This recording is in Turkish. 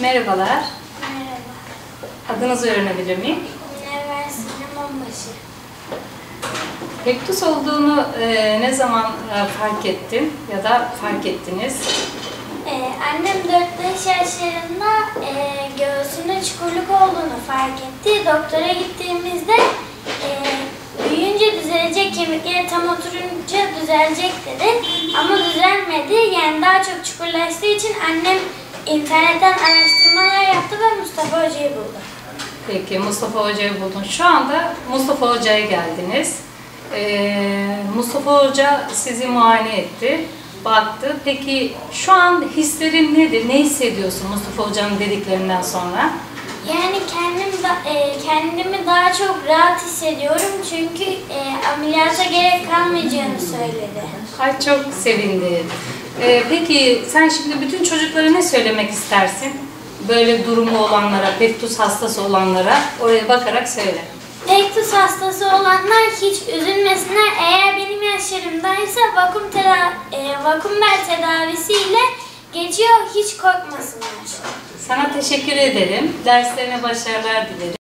Merhabalar. Merhaba. Adınızı öğrenebilir miyim? Nevra Sinem Başı. Mektus olduğunu ne zaman fark ettin ya da fark ettiniz? Annem 4-5 yaşlarında göğsünde çukurluk olduğunu fark etti. Doktora gittiğimizde büyüyünce düzelecek, kemikleri tam oturunca düzelecek dedi. Ama düzelmedi. Yani daha çok çukurlaştığı için annem internetten araştırmalar yaptı ve Mustafa Hoca'yı buldu. Peki, Mustafa Hoca'yı buldun. Şu anda Mustafa Hoca'ya geldiniz. Mustafa Hoca sizi muayene etti, baktı. Peki şu an hislerin nedir? Ne hissediyorsun Mustafa Hoca'nın dediklerinden sonra? Yani kendimi daha çok rahat hissediyorum çünkü ameliyata gerek kalmayacağını söyledi. Ay, çok sevindim. Peki sen şimdi bütün çocuklara ne söylemek istersin? Böyle durumu olanlara, pektus hastası olanlara oraya bakarak söyle. Pektus hastası olanlar hiç üzülmesinler. Eğer benim yaşlarımdaysa vakumber tedavisiyle geçiyor, hiç korkmasınlar. Sana teşekkür ederim. Derslerine başarılar dilerim.